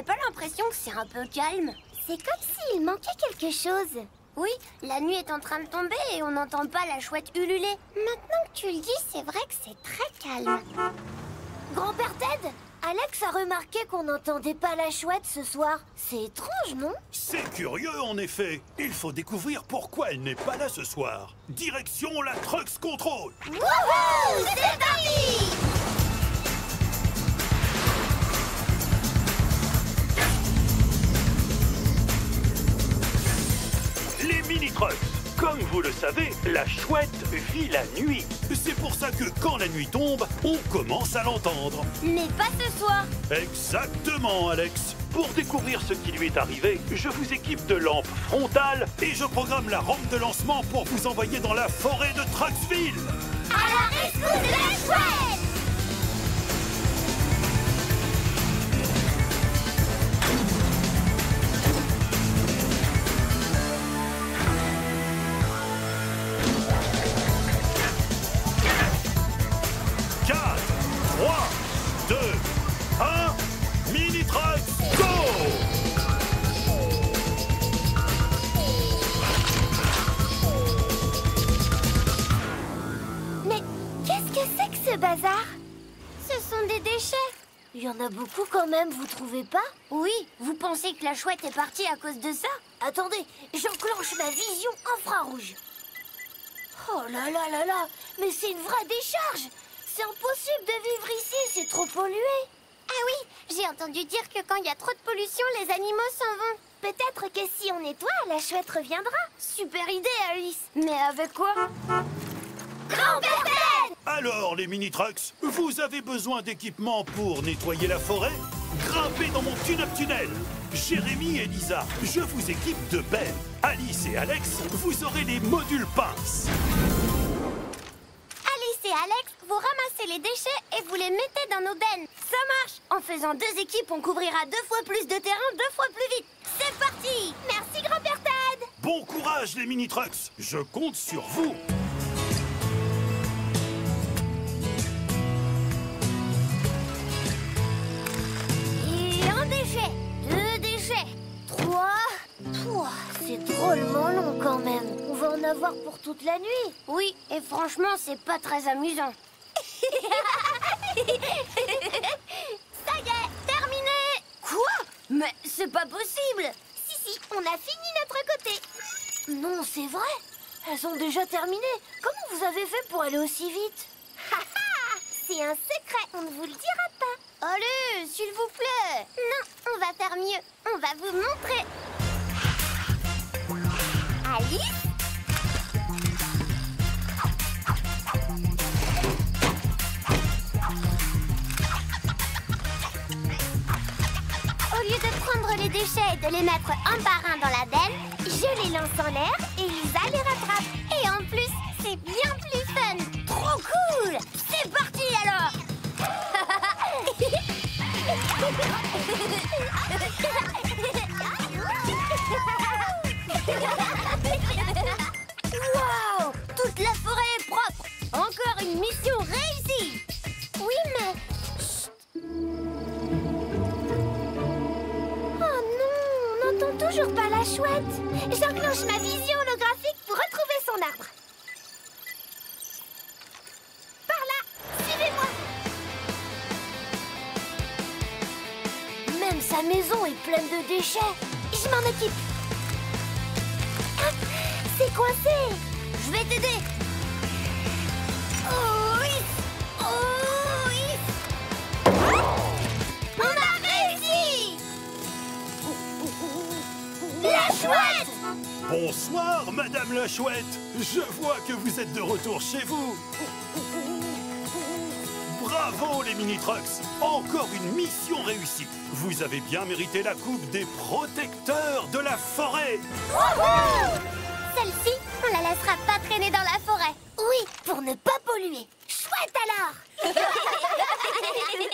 n'avez pas l'impression que c'est un peu calme? C'est comme s'il manquait quelque chose. Oui, la nuit est en train de tomber et on n'entend pas la chouette ululer. Maintenant que tu le dis, c'est vrai que c'est très calme. Grand-père Ted, Alex a remarqué qu'on n'entendait pas la chouette ce soir. C'est étrange, non? C'est curieux, en effet. Il faut découvrir pourquoi elle n'est pas là ce soir. Direction la Trux Control. Wouhou! C'est parti! Les mini-trucks. Comme vous le savez, la chouette vit la nuit. C'est pour ça que quand la nuit tombe, on commence à l'entendre. Mais pas ce soir. Exactement, Alex. Pour découvrir ce qui lui est arrivé, je vous équipe de lampes frontales et je programme la rampe de lancement pour vous envoyer dans la forêt de Trucksville. À la rescousse de la chouette! Bazar, ce sont des déchets. Il y en a beaucoup quand même, vous trouvez pas? Oui, vous pensez que la chouette est partie à cause de ça? Attendez, j'enclenche ma vision infrarouge. Oh là là là là, mais c'est une vraie décharge. C'est impossible de vivre ici, c'est trop pollué. Ah oui, j'ai entendu dire que quand il y a trop de pollution, les animaux s'en vont. Peut-être que si on nettoie, la chouette reviendra. Super idée, Alice. Mais avec quoi? Grand-père Ted! Alors, les mini-trucks, vous avez besoin d'équipements pour nettoyer la forêt? Grimpez dans mon tunnel! Jérémy et Lisa, je vous équipe de belles. Alice et Alex, vous aurez les modules pinces. Alice et Alex, vous ramassez les déchets et vous les mettez dans nos bennes. Ça marche! En faisant deux équipes, on couvrira 2 fois plus de terrain, 2 fois plus vite. C'est parti! Merci, grand-père Ted! Bon courage, les mini-trucks! Je compte sur vous! C'est drôlement long quand même. On va en avoir pour toute la nuit. Oui, et franchement, c'est pas très amusant. Ça y est, terminé. Quoi? Mais c'est pas possible. Si, si, on a fini notre côté. Non, c'est vrai. Elles ont déjà terminé. Comment vous avez fait pour aller aussi vite? C'est un secret, on ne vous le dira pas. Allez, s'il vous plaît. Non, on va faire mieux. On va vous montrer. Alice? Au lieu de prendre les déchets et de les mettre un par un dans la benne, je les lance en l'air et Lisa les rattrape. Et en plus, c'est bien plus fun. Trop cool! C'est parti alors! Wow! Toute la forêt est propre! Encore une mission réussie! Oui, mais... Chut. Oh non! On n'entend toujours pas la chouette! J'enclenche ma vision holographique pour retrouver son arbre! Par là! Suivez-moi! Même sa maison est pleine de déchets! Je m'en occupe! C'est coincé. Je vais t'aider. Oh oui. Oh oui. On a réussi. La chouette. Bonsoir, madame la chouette. Je vois que vous êtes de retour chez vous. Bravo, les mini-trucks. Encore une mission réussie. Vous avez bien mérité la coupe des protecteurs de la forêt. Wouhou! Celle-ci, on la laissera pas traîner dans la forêt. Oui, pour ne pas polluer. Chouette alors!